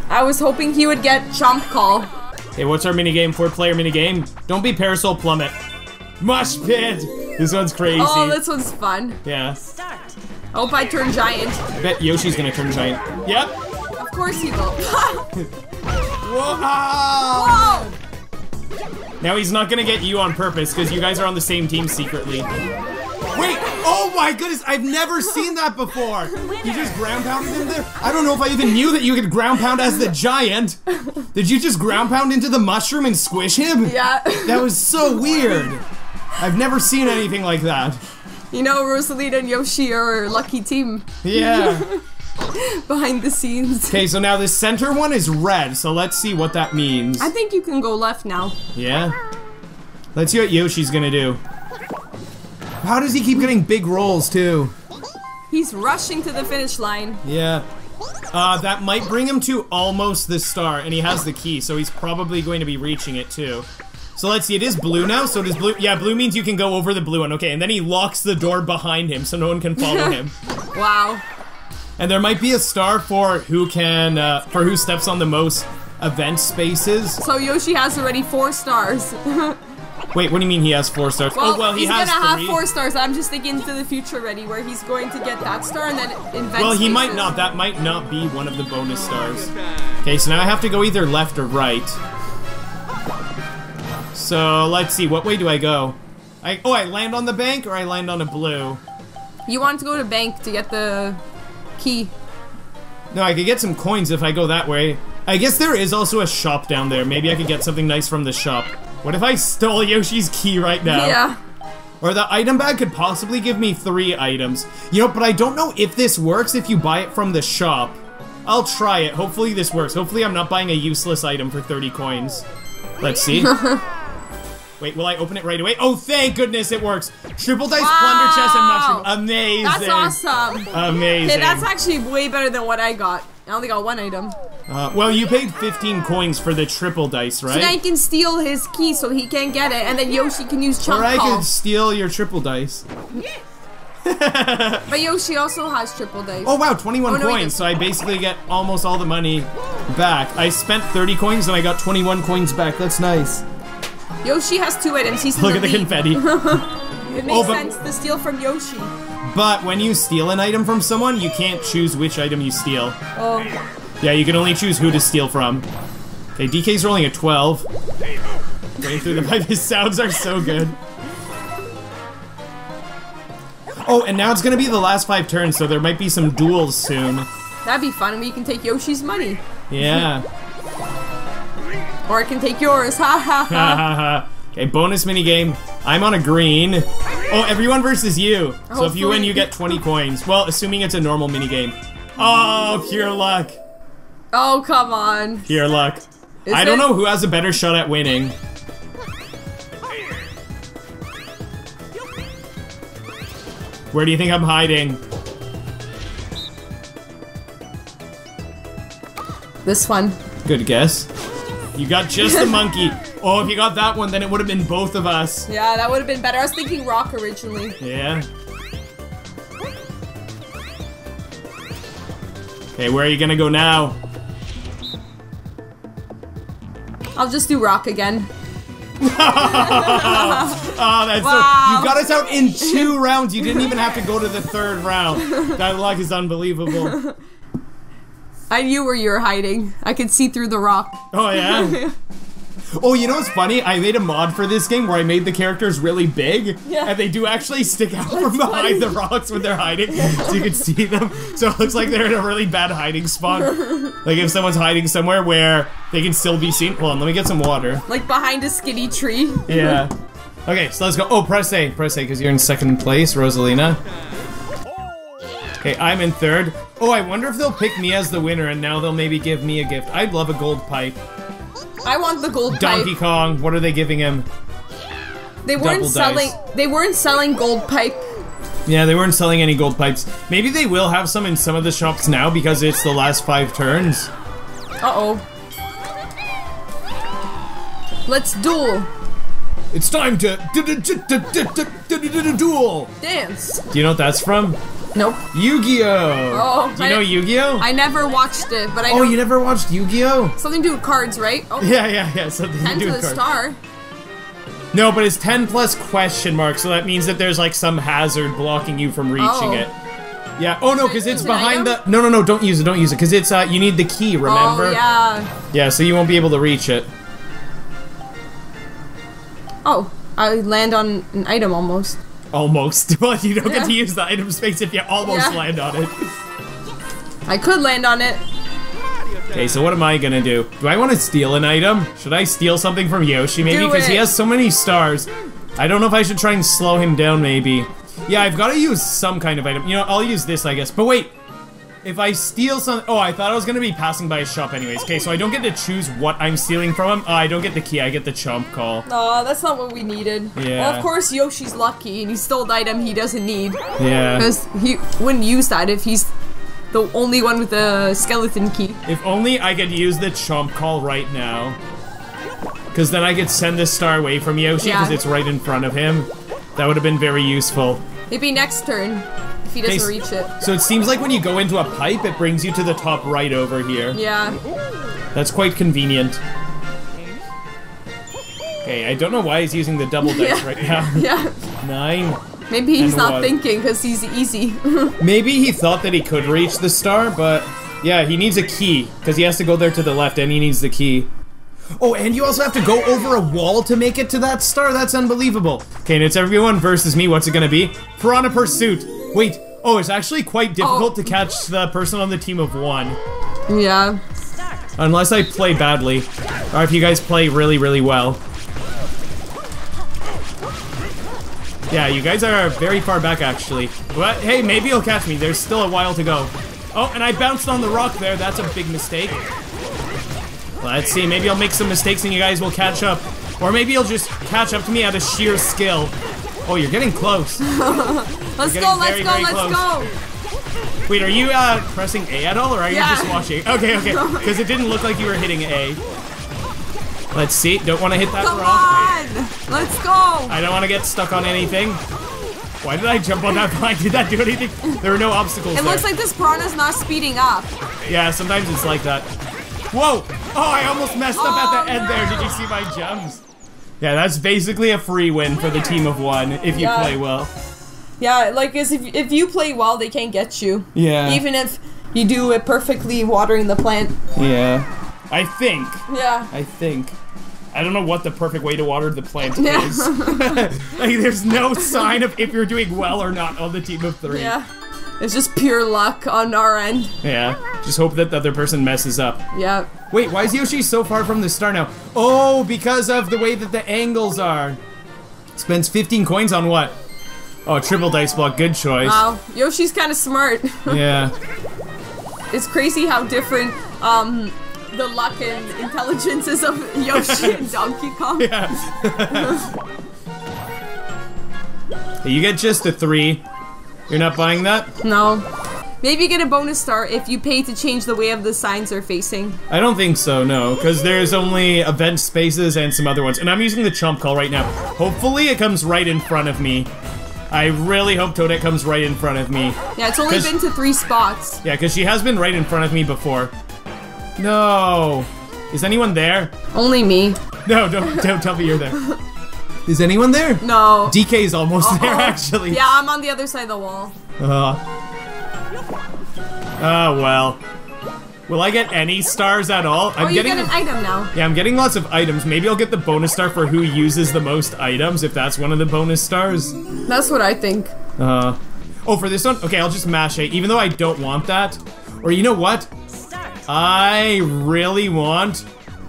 I was hoping he would get Chomp Call. Hey, what's our minigame? 4-player minigame? Don't be Parasol Plummet. Mush Pit! This one's crazy. Oh, this one's fun. Yeah. Start. I hope I turn giant. I bet Yoshi's gonna turn giant. Yep. Of course he will. Whoa! Whoa! Now he's not gonna get you on purpose because you guys are on the same team secretly. Wait! Oh my goodness! I've never seen that before! You just ground pounded him there? I don't know if I even knew that you could ground pound as the giant! Did you just ground pound into the mushroom and squish him? Yeah. That was so weird! I've never seen anything like that. You know, Rosalina and Yoshi are a lucky team. Yeah. Behind the scenes. Okay, so now this center one is red, so let's see what that means. I think you can go left now. Yeah? Let's see what Yoshi's gonna do. How does he keep getting big rolls, too? He's rushing to the finish line. Yeah. That might bring him to almost the star, and he has the key, so he's probably going to be reaching it, too. So let's see, it is blue now, so does blue... Yeah, blue means you can go over the blue one, okay, and then he locks the door behind him so no one can follow him. Wow. And there might be a star for who can... for who steps on the most event spaces. So Yoshi has already 4 stars. Wait, what do you mean he has 4 stars? Well, he has 3. He's gonna have 4 stars. I'm just thinking to the future already, where he's going to get that star and then invent. Well, he might not. That might not be one of the bonus stars. Okay, so now I have to go either left or right. So let's see. What way do I go? I land on the bank or I land on a blue. You want to go to bank to get the key. No, I could get some coins if I go that way. I guess there is also a shop down there. Maybe I could get something nice from the shop. What if I stole Yoshi's key right now? Yeah. Or the item bag could possibly give me 3 items. You know, but I don't know if this works if you buy it from the shop. I'll try it. Hopefully this works. Hopefully I'm not buying a useless item for 30 coins. Let's see. Wait, will I open it right away? Oh, thank goodness it works. Triple dice, plunder chest, and mushroom. Amazing. That's awesome. Amazing. Okay, that's actually way better than what I got. I only got 1 item. Well, you paid 15 coins for the triple dice, right? So now I can steal his key so he can't get it, and then Yoshi can use Chomp Call. Or I can steal your triple dice. But Yoshi also has triple dice. Oh wow, 21 coins, so I basically get almost all the money back. I spent 30 coins and I got 21 coins back, that's nice. Yoshi has 2 items, he's in the lead. Look at the confetti. It makes sense to steal from Yoshi. But when you steal an item from someone, you can't choose which item you steal. Oh. Yeah, you can only choose who to steal from. Okay, DK's rolling a 12. Going through the pipe, his sounds are so good. Oh, and now it's gonna be the last 5 turns, so there might be some duels soon. That'd be fun, and we can take Yoshi's money. Yeah. Or I can take yours, ha ha ha. Okay, bonus minigame. I'm on a green. Oh, everyone versus you. Hopefully. So if you win, you get 20 coins. Well, assuming it's a normal minigame. Oh, pure luck. Oh, come on. Pure luck. I don't know who has a better shot at winning. Where do you think I'm hiding? This one. Good guess. You got just the monkey. Oh, if you got that one, then it would have been both of us. Yeah, that would have been better. I was thinking rock originally. Yeah. Okay, where are you gonna go now? I'll just do rock again. Oh, that's wow. You got us out in 2 rounds. You didn't even have to go to the 3rd round. That luck is unbelievable. I knew where you were hiding. I could see through the rock. Oh, yeah? Oh, you know what's funny? I made a mod for this game where I made the characters really big, yeah, and they do actually stick out from behind the rocks when they're hiding, so you can see them. So it looks like they're in a really bad hiding spot. Like if someone's hiding somewhere where they can still be seen. Hold on, let me get some water. Like behind a skinny tree. Yeah. Okay, so let's go. Oh, press A, because you're in 2nd place, Rosalina. Okay, I'm in 3rd. Oh, I wonder if they'll pick me as the winner, and now they'll maybe give me a gift. I'd love a gold pipe. I want the gold pipe. Donkey Kong, what are they giving him? They weren't selling. They weren't selling gold pipe. Yeah, they weren't selling any gold pipes. Maybe they will have some in some of the shops now because it's the last 5 turns. Uh-oh. Let's duel. It's time to duel. Dance. Do you know what that's from? Nope. Yu-Gi-Oh! Oh, do you know Yu-Gi-Oh? I never watched it, but I know. Oh, you never watched Yu-Gi-Oh? Something to do with cards, right? Oh. Yeah, something to do with cards. 10 to the star. No, but it's 10 plus question mark, so that means that there's like some hazard blocking you from reaching it. Yeah, oh no, because it's behind the... No, don't use it, because it's, you need the key, remember? Oh, yeah. Yeah, so you won't be able to reach it. Oh, I land on an item almost. Almost. Well, you don't get to use the item space if you almost land on it. I could land on it. Okay, so what am I gonna do? Do I want to steal an item? Should I steal something from Yoshi maybe? Because he has so many stars. I don't know if I should try and slow him down maybe. Yeah, I've got to use some kind of item. You know, I'll use this, I guess. But wait. If I steal some... Oh, I thought I was gonna be passing by a shop anyways. Okay, so I don't get to choose what I'm stealing from him. I don't get the key, I get the chomp call. Aw, that's not what we needed. Yeah. Well, of course, Yoshi's lucky, and he stole an item he doesn't need. Yeah. Because he wouldn't use that if he's the only one with the skeleton key. If only I could use the chomp call right now. Because then I could send this star away from Yoshi, because it's right in front of him. That would have been very useful. It'd be next turn. He doesn't reach it. So it seems like when you go into a pipe, it brings you to the top right over here. Yeah. That's quite convenient. Okay, I don't know why he's using the double dice right now. Yeah. 9. Maybe he's not thinking because he's easy. Maybe he thought that he could reach the star, but yeah, he needs a key because he has to go there to the left and he needs the key. Oh, and you also have to go over a wall to make it to that star. That's unbelievable. Okay, and it's everyone versus me. What's it gonna be? Piranha Pursuit. Wait, oh, it's actually quite difficult to catch the person on the team of 1. Yeah. Unless I play badly. Or if you guys play really, really well. Yeah, you guys are very far back, actually. But hey, maybe you'll catch me. There's still a while to go. Oh, and I bounced on the rock there. That's a big mistake. Let's see, maybe I'll make some mistakes and you guys will catch up. Or maybe you'll just catch up to me out of sheer skill. Oh, you're getting close. Let's go. Wait, are you pressing A at all, or are you just watching? Okay, because it didn't look like you were hitting A. Let's see, don't want to hit that rock. Come on, let's go. I don't want to get stuck on anything. Why did I jump on that vine? Did that do anything? There were no obstacles there. It looks like this piranha's not speeding up. Yeah, sometimes it's like that. Whoa, oh, I almost messed up at the end there. Did you see my jumps? Yeah, that's basically a free win for the team of 1 if you play well. Yeah, like if you play well, they can't get you. Yeah. Even if you do it perfectly watering the plant. Yeah. I think. Yeah. I think. I don't know what the perfect way to water the plant is. Like, there's no sign of if you're doing well or not on the team of three. Yeah. It's just pure luck on our end. Yeah. Just hope that the other person messes up. Yeah. Wait, why is Yoshi so far from the star now? Oh, because of the way that the angles are. Spends 15 coins on what? Oh, triple dice block. Good choice. Wow. Yoshi's kind of smart. Yeah. It's crazy how different, the luck and intelligences of Yoshi and Donkey Kong. Yeah. You get just a 3. You're not buying that? No. Maybe you get a bonus star if you pay to change the way of the signs are facing. I don't think so, no, because there's only event spaces and some other ones. And I'm using the chump call right now. Hopefully it comes right in front of me. I really hope Toadette comes right in front of me. Yeah, it's only been to 3 spots. Yeah, because she has been right in front of me before. No. Is anyone there? Only me. No, don't tell me you're there. Is anyone there? No. DK's almost there, actually. Yeah, I'm on the other side of the wall. Oh, well. Will I get any stars at all? I'm getting you get an item now. Yeah, I'm getting lots of items. Maybe I'll get the bonus star for who uses the most items, if that's one of the bonus stars. That's what I think. Oh, for this one? Okay, I'll just mash it, even though I don't want that. Or you know what? I really want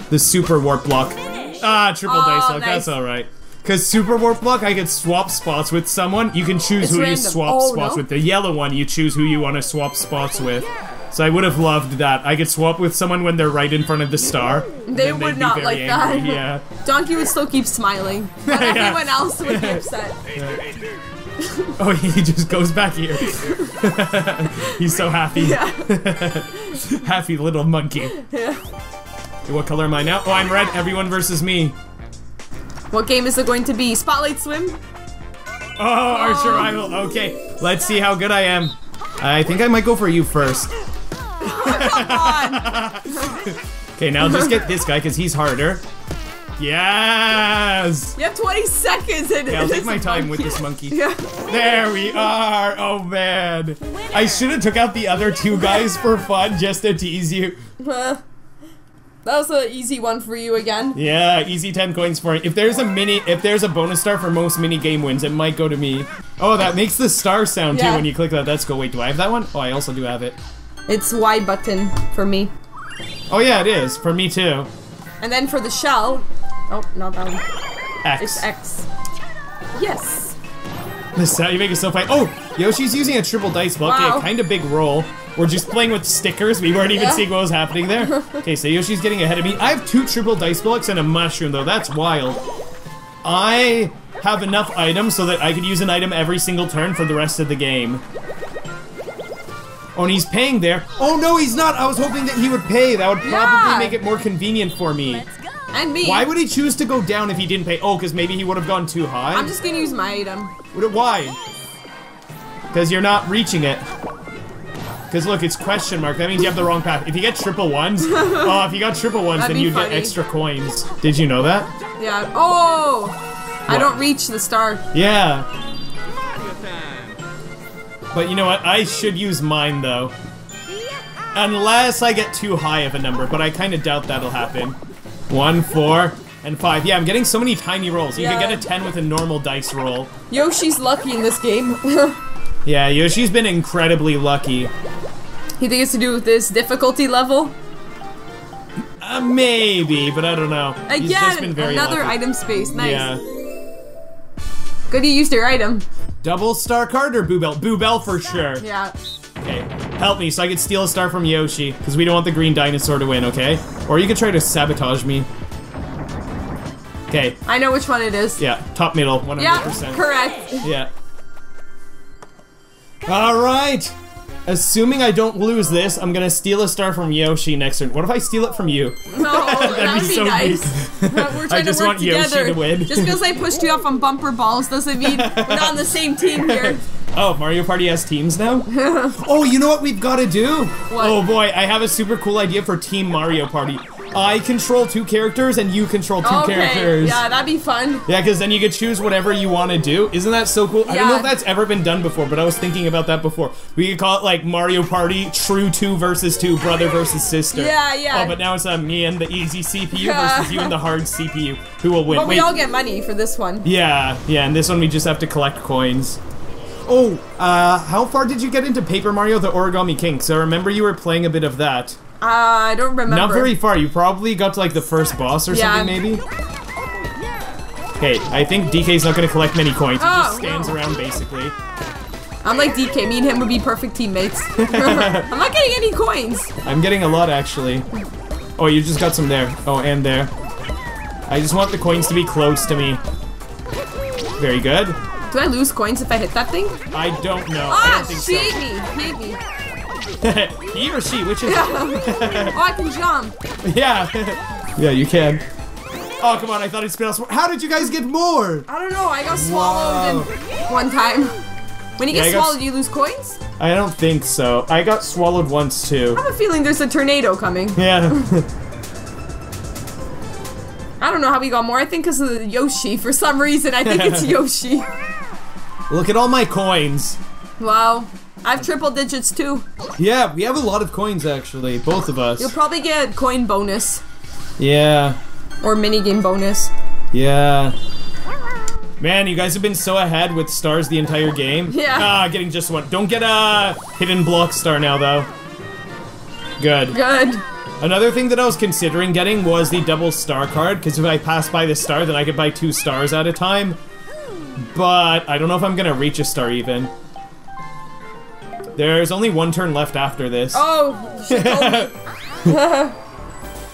the super warp block. Ah, triple dice block, nice. That's alright. Because super warp block, I could swap spots with someone. You can choose who you swap spots with. The yellow one, you choose who you want to swap spots with. So I would have loved that. I could swap with someone when they're right in front of the star. They would not like that. Yeah. Donkey would still keep smiling. But everyone else would be upset. Yeah. Oh, he just goes back here. He's so happy. Yeah. Happy little monkey. Yeah. What color am I now? Oh, I'm red. Everyone versus me. What game is it going to be? Spotlight Swim? Oh, Archer Rival. Okay, let's see how good I am. I think I might go for you first. Oh, come on. Okay, now just get this guy because he's harder. Yes! You have 20 seconds and I'll take my time with this monkey. Yeah. There we are! Oh man. Winner. I should have took out the other 2 guys for fun just to tease you. That was an easy one for you again. Yeah, easy 10 coins for it. If there's a bonus star for most mini game wins, it might go to me. Oh, that makes the star sound too when you click that. Let's go. Wait, do I have that one? Oh, I also do have it. It's Y button for me. Oh yeah, it is. For me too. And then for the shell... Oh, not that one. X. It's X. Yes. This how you make it so funny. Oh, Yoshi's using a triple dice block. Wow. Yeah, kind of big roll. We're just playing with stickers. We weren't even seeing what was happening there. Okay, so Yoshi's getting ahead of me. I have 2 triple dice blocks and a mushroom, though. That's wild. I have enough items so that I could use an item every single turn for the rest of the game. Oh, and he's paying there. Oh, no, he's not. I was hoping that he would pay. That would probably make it more convenient for me. And me. Why would he choose to go down if he didn't pay? Oh, because maybe he would have gone too high. I'm just going to use my item. Why? Because you're not reaching it. Because, look, it's question mark. That means you have the wrong path. If you get triple ones, if you got triple ones, then you get extra coins. Did you know that? Yeah. Oh! What? I don't reach the star. Yeah. But you know what? I should use mine, though. Unless I get too high of a number, but I kind of doubt that'll happen. 1, 4, and 5. Yeah, I'm getting so many tiny rolls. You can get a 10 with a normal dice roll. Yoshi's lucky in this game. Yeah, Yoshi's been incredibly lucky. You think it's to do with this difficulty level? Maybe, but I don't know. Again, he's just been very lucky. Item space. Nice. Yeah. Good you used your item. Double star card or Boo Bell? Boo Bell for sure. Yeah. Okay, help me so I can steal a star from Yoshi, because we don't want the green dinosaur to win, okay? Or you could try to sabotage me. Okay. I know which one it is. Yeah, top middle, 100%. Yeah, correct. Yeah. Alright! Assuming I don't lose this, I'm gonna steal a star from Yoshi next turn. What if I steal it from you? No, that'd be so nice. We're trying I just to work want together. Yoshi to win. Just because I pushed you off on bumper balls doesn't mean we're not on the same team here. Oh, Mario Party has teams now? Oh, you know what we've gotta do? What? Oh boy, I have a super cool idea for Team Mario Party. I control two characters and you control two characters. Yeah, that'd be fun. Yeah, because then you could choose whatever you want to do. Isn't that so cool? Yeah. I don't know if that's ever been done before, but I was thinking about that before. We could call it like Mario Party True 2 versus 2, brother versus sister. Yeah, yeah. Oh, but now it's me and the easy CPU versus you and the hard CPU. Who will win? But we all get money for this one. Yeah, yeah, and this one we just have to collect coins. Oh, how far did you get into Paper Mario: The Origami King? So I remember you were playing a bit of that. I don't remember. Not very far. You probably got to like the first boss or something, maybe. Okay, I think DK's not gonna collect many coins. He just stands around basically. I'm like DK. Me and him would be perfect teammates. I'm not getting any coins. I'm getting a lot actually. Oh, you just got some there. Oh, and there. I just want the coins to be close to me. Very good. Do I lose coins if I hit that thing? I don't know. Ah, I don't think she ate me. Maybe. He or she, which is it? Oh, I can jump. Yeah. Yeah, you can. Oh, come on, I thought it spilled. How did you guys get more? I don't know, I got swallowed one time. When you get swallowed, do you lose coins? I don't think so. I got swallowed once, too. I have a feeling there's a tornado coming. Yeah. I don't know how we got more. I think because of the Yoshi. For some reason, I think it's Yoshi. Look at all my coins. Wow. I have triple digits too. Yeah, we have a lot of coins actually, both of us. You'll probably get coin bonus. Yeah. Or minigame bonus. Yeah. Man, you guys have been so ahead with stars the entire game. Yeah. Ah, getting just one. Don't get a hidden block star now though. Good. Good. Another thing that I was considering getting was the double star card, because if I pass by the star, then I could buy 2 stars at a time. But I don't know if I'm gonna reach a star even. There's only 1 turn left after this. Oh, she told me.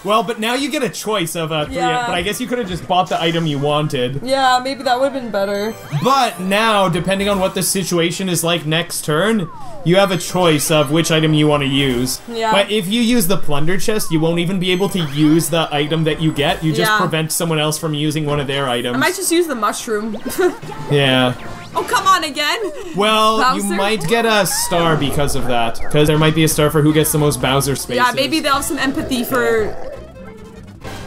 Well, but now you get a choice of a 3. Yeah. But I guess you could have just bought the item you wanted. Yeah, maybe that would have been better. But now, depending on what the situation is like next turn, you have a choice of which item you want to use. Yeah. But if you use the plunder chest, you won't even be able to use the item that you get. You just prevent someone else from using one of their items. I might just use the mushroom. Yeah. Oh, come on again! Well, Bowser? You might get a star because of that. Because there might be a star for who gets the most Bowser spaces. Yeah, maybe they'll have some empathy for...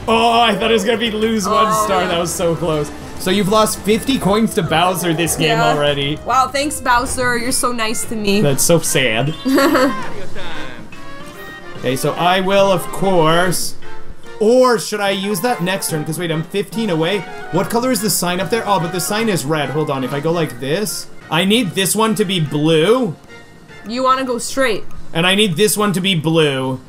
Oh, I thought it was gonna be lose 1 star. Yeah. That was so close. So you've lost 50 coins to Bowser this game already. Wow, thanks Bowser. You're so nice to me. That's so sad. Okay, so I will, of course... Or should I use that next turn? Because wait, I'm 15 away. What color is the sign up there? Oh, but the sign is red. Hold on, if I go like this... I need this one to be blue. You want to go straight. And I need this one to be blue.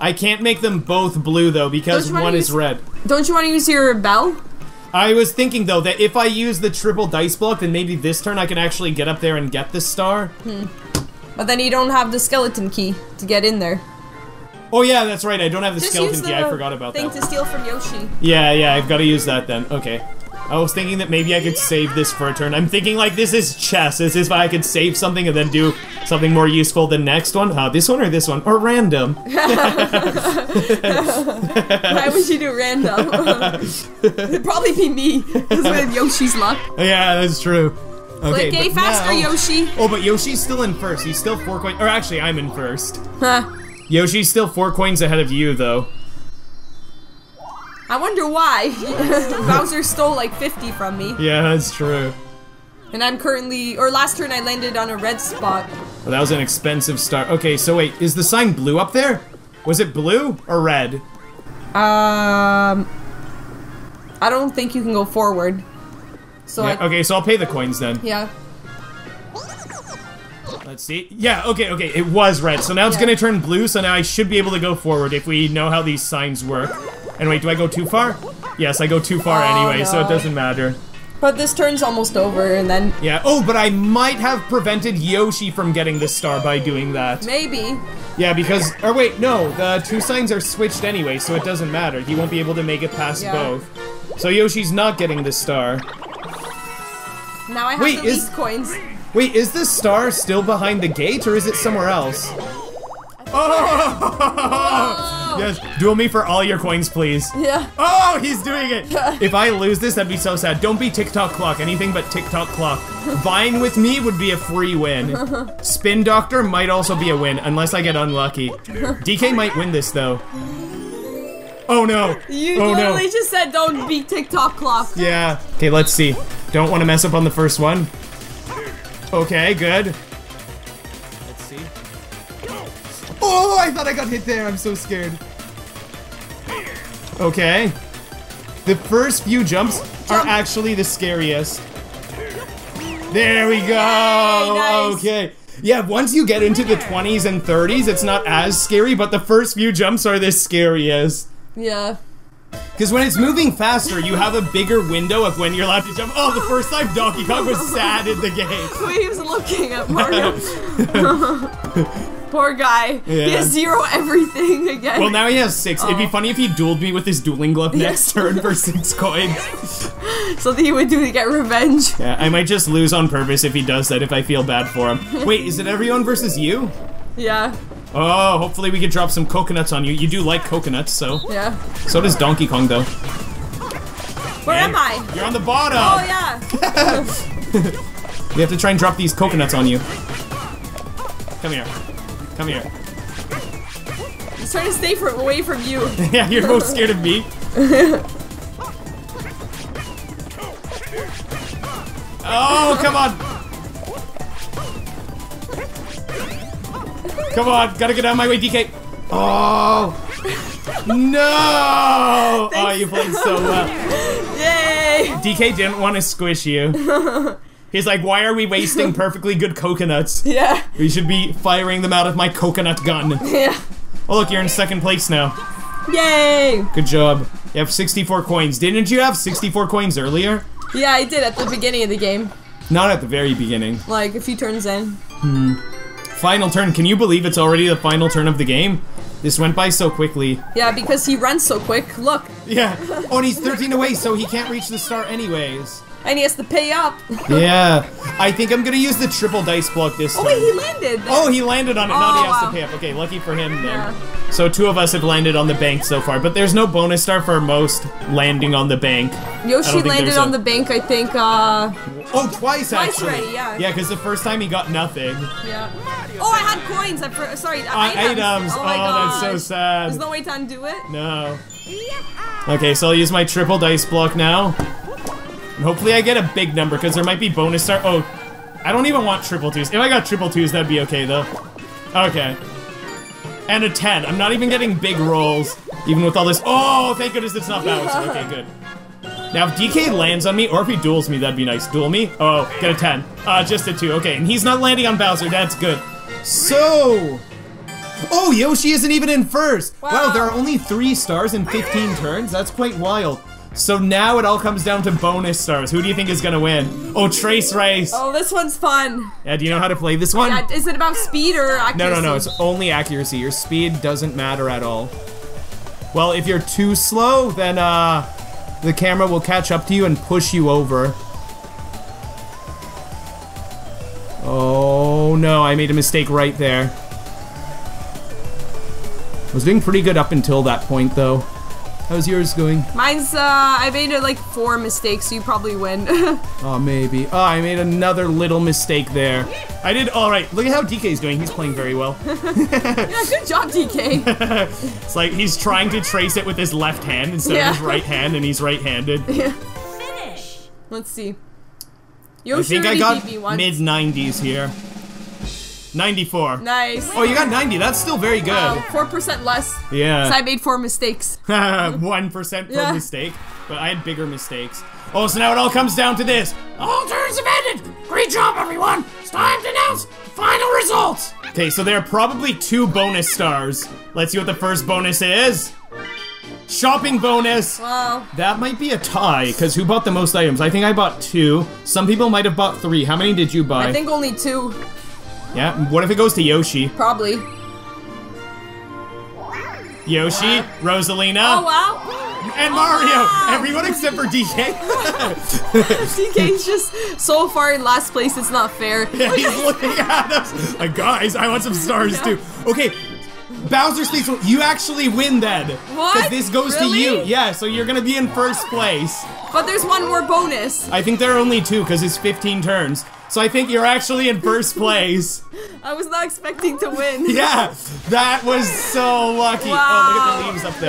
I can't make them both blue though, because one is red. Don't you want to use your bell? I was thinking though, that if I use the triple dice block, then maybe this turn I can actually get up there and get the star. But then you don't have the skeleton key to get in there. Oh yeah, that's right, I don't have the skeleton key, I forgot about that. Just use the thing to steal from Yoshi. Yeah, yeah, I've got to use that then, okay. I was thinking that maybe I could save this for a turn. I'm thinking like, this is chess, this is why I could save something and then do something more useful the next one. This one or this one? Or random. Why would you do random? It'd probably be me, because we have Yoshi's luck. Yeah, that's true. Okay, like, faster now... Yoshi! Oh, but Yoshi's still in first, he's still 4 coins- or actually, I'm in first. Huh. Yoshi's still 4 coins ahead of you, though. I wonder why. Bowser stole like 50 from me. Yeah, that's true. And I'm currently... Or last turn I landed on a red spot. Well, that was an expensive star. Okay, so wait, is the sign blue up there? Was it blue or red? I don't think you can go forward. So yeah, okay, so I'll pay the coins then. Yeah. Let's see. Yeah, okay, okay, it was red. So now it's gonna turn blue, so now I should be able to go forward if we know how these signs work. And wait, do I go too far? Yes, I go too far anyway, so it doesn't matter. But this turn's almost over, and then... Yeah, oh, but I might have prevented Yoshi from getting this star by doing that. Maybe. Yeah, because... Or wait, no, the 2 signs are switched anyway, so it doesn't matter. He won't be able to make it past both. So Yoshi's not getting this star. Now I have the least coins. Wait, is this star still behind the gate, or is it somewhere else? Oh! Yes, duel me for all your coins, please. Yeah. Oh, he's doing it! If I lose this, that'd be so sad. Don't be TikTok clock, anything but TikTok clock. Vine with me would be a free win. Spin Doctor might also be a win, unless I get unlucky. DK might win this, though. Oh no! You literally just said don't be TikTok clock. Yeah. Okay, let's see. Don't want to mess up on the first one. Okay, good. Let's see. Oh, I thought I got hit there. I'm so scared. Okay. The first few jumps are actually the scariest. There we go! Yay, nice. Okay. Yeah, once you get into the 20s and 30s, it's not as scary, but the first few jumps are the scariest. Yeah. Because when it's moving faster, you have a bigger window of when you're allowed to jump. Oh, the first time Donkey Kong was sad in the game. He was looking at Mario. Poor guy. Yeah. He has zero everything again. Well, now he has 6. Oh. It'd be funny if he dueled me with his dueling glove next turn for 6 coins. Something he would do to get revenge. Yeah, I might just lose on purpose if he does that, if I feel bad for him. Wait, is it everyone versus you? Yeah. Oh, hopefully we can drop some coconuts on you. You do like coconuts, so. Yeah. So does Donkey Kong, though. Where am I? You're on the bottom. Oh, yeah. We have to try and drop these coconuts on you. Come here. Come here. I'm trying to stay away from you. Yeah, you're both scared of me. Oh, come on. Come on, gotta get out of my way, DK. Oh. No. Thanks. Oh, you played so well. Yay. DK didn't want to squish you. He's like, why are we wasting perfectly good coconuts? Yeah. We should be firing them out of my coconut gun. Yeah. Oh, look, you're in second place now. Yay! Good job. You have 64 coins. Didn't you have 64 coins earlier? Yeah, I did at the beginning of the game. Not at the very beginning. Like, a few turns in. Hmm. Final turn. Can you believe it's already the final turn of the game? This went by so quickly. Yeah, because he runs so quick. Look. Yeah. Oh, and he's 13 away, so he can't reach the star anyways. And he has to pay up. Yeah. I think I'm going to use the triple dice block this time. Oh, wait, he landed. Oh, he landed on it. Oh, now he has to pay up. Okay, lucky for him there. Yeah. So 2 of us have landed on the bank so far, but there's no bonus star for most landing on the bank. Yoshi landed on the bank, I think, Oh, twice, actually. Twice, right, yeah. Yeah, because the first time he got nothing. Yeah. Oh, I had coins. Sorry, items. Oh, my God. That's so sad. There's no way to undo it? No. Okay, so I'll use my triple dice block now. And hopefully I get a big number, because there might be bonus star. Oh, I don't even want triple twos. If I got triple twos, that'd be okay, though. Okay. And a 10. I'm not even getting big rolls, even with all this. Oh, thank goodness it's not balanced. Okay, good. Now, if DK lands on me, or if he duels me, that'd be nice. Duel me? Oh, get a 10. Just a 2. Okay, and he's not landing on Bowser. That's good. So... Oh, Yoshi isn't even in first. Wow, there are only 3 stars in 15 turns. That's quite wild. So now it all comes down to bonus stars. Who do you think is gonna win? Oh, Trace Race. Oh, this one's fun. Yeah, do you know how to play this one? Yeah, is it about speed or accuracy? No, no, no, it's only accuracy. Your speed doesn't matter at all. Well, if you're too slow, then the camera will catch up to you and push you over. Oh no, I made a mistake right there. I was doing pretty good up until that point, though. How's yours going? Mine's, I made like 4 mistakes, so you probably win. Oh, maybe. Oh, I made another little mistake there. I did alright. Look at how DK's doing. He's playing very well. Yeah, good job, DK. It's like he's trying to trace it with his left hand instead of his right hand, and he's right-handed. Yeah. Finish. Let's see. I think I got mid-90s here. 94. Nice. Oh, you got 90. That's still very good. 4% less. Yeah. So I made 4 mistakes. 1% per mistake. But I had bigger mistakes. Oh, so now it all comes down to this. All turns have ended. Great job, everyone. It's time to announce the final results. Okay, so there are probably 2 bonus stars. Let's see what the first bonus is. Shopping bonus. Wow. That might be a tie, because who bought the most items? I think I bought 2. Some people might have bought 3. How many did you buy? I think only 2. Yeah, what if it goes to Yoshi? Probably. Yoshi, Rosalina, and Mario! Everyone except for DK. DK's just so far in last place, it's not fair. Yeah, he's looking at us. Like, guys, I want some stars too. Okay, Bowser Stakes, you actually win then. What? Because this goes to you. Yeah, so you're going to be in first place. But there's one more bonus. I think there are only 2, because it's 15 turns. So I think you're actually in first place. I was not expecting to win. Yeah, that was so lucky. Wow. Oh, look at the leaves up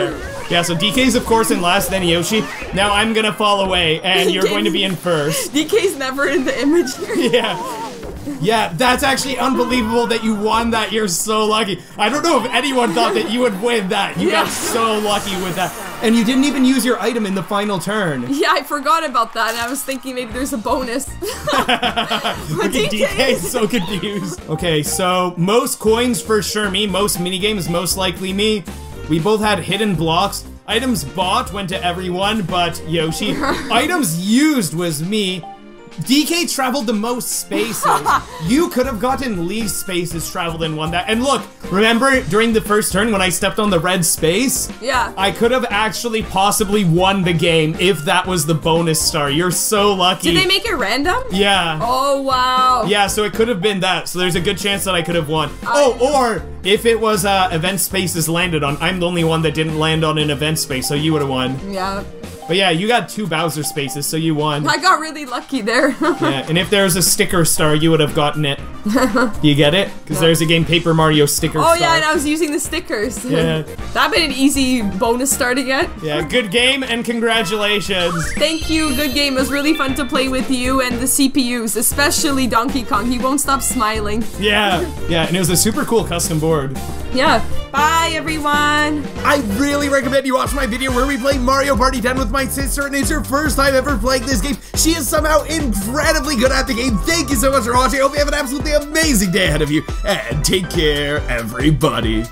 there. Yeah, so DK's of course in last, then Yoshi. Now I'm gonna fall away, and you're going to be in first. DK's never in the image here. Yeah. Yeah, that's actually unbelievable that you won that. You're so lucky. I don't know if anyone thought that you would win that. You got so lucky with that. And you didn't even use your item in the final turn. Yeah, I forgot about that, and I was thinking maybe there's a bonus. Look at DK, so confused. Okay, so most coins for sure me, most minigames most likely me. We both had hidden blocks. Items bought went to everyone but Yoshi. Items used was me. DK traveled the most spaces. You could have gotten least spaces traveled and won that. And look, remember during the first turn when I stepped on the red space? Yeah. I could have actually possibly won the game if that was the bonus star. You're so lucky. Did they make it random? Yeah. Oh, wow. Yeah, so it could have been that. So there's a good chance that I could have won. Or if it was event spaces landed on, I'm the only one that didn't land on an event space, so you would have won. Yeah. But yeah, you got 2 Bowser spaces, so you won. I got really lucky there. Yeah, and if there was a sticker star, you would have gotten it. Do you get it? Because there's a game, Paper Mario Sticker Star. Oh yeah, and I was using the stickers. Yeah. That made an easy bonus star to get. Yeah, good game and congratulations. Thank you, good game. It was really fun to play with you and the CPUs, especially Donkey Kong. He won't stop smiling. Yeah, yeah, and it was a super cool custom board. Yeah. Bye, everyone. I really recommend you watch my video where we play Mario Party 10 with my sister, and it's her first time ever playing this game. She is somehow incredibly good at the game. Thank you so much for watching. I hope you have an absolutely amazing day ahead of you, and take care, everybody.